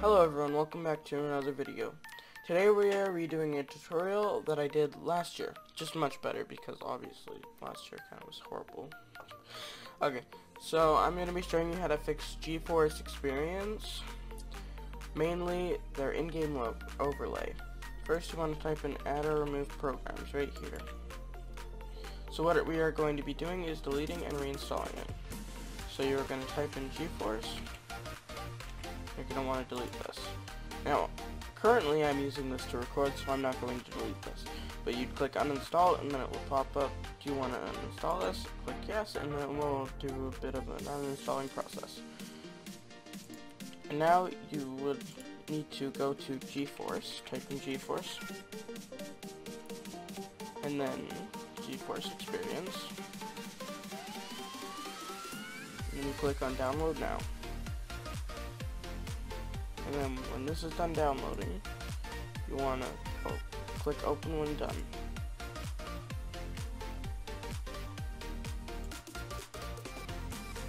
Hello everyone, welcome back to another video. Today we are redoing a tutorial that I did last year, just much better because obviously last year kind of was horrible. Okay, so I'm going to be showing you how to fix GeForce Experience, mainly their in-game overlay. First you want to type in add or remove programs right here. So what we are going to be doing is deleting and reinstalling it. So you're going to type in GeForce. You're going to want to delete this. Now, currently I'm using this to record, so I'm not going to delete this. But you'd click uninstall, and then it will pop up. Do you want to uninstall this? Click yes, and then it will do a bit of an uninstalling process. And now you would need to go to GeForce, type in GeForce, and then GeForce Experience. And you click on download now. And then when this is done downloading, you want to click open when done.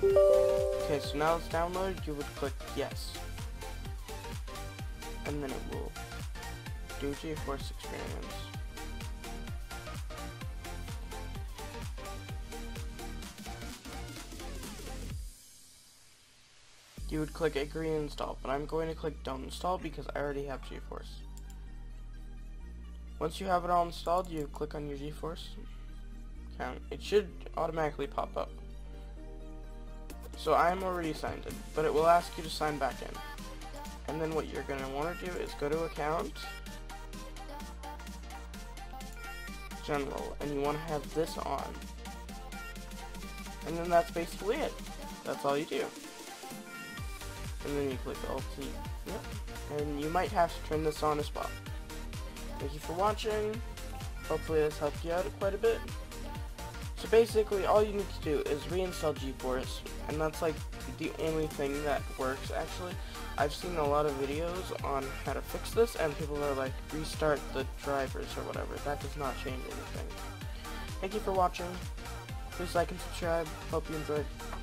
Okay, so now it's downloaded, you would click yes. And then it will do GeForce Experience. You would click agree and install, but I'm going to click don't install because I already have GeForce. Once you have it all installed, you click on your GeForce account. It should automatically pop up. So I am already signed in, but it will ask you to sign back in. And then what you're going to want to do is go to account, general, and you want to have this on. And then that's basically it. That's all you do. And then you click Alt, yep. And you might have to turn this on as well. Thank you for watching. Hopefully this helped you out quite a bit. So basically all you need to do is reinstall GeForce, and that's like the only thing that works actually. I've seen a lot of videos on how to fix this, and people are like, restart the drivers or whatever. That does not change anything. Thank you for watching. Please like and subscribe. Hope you enjoyed.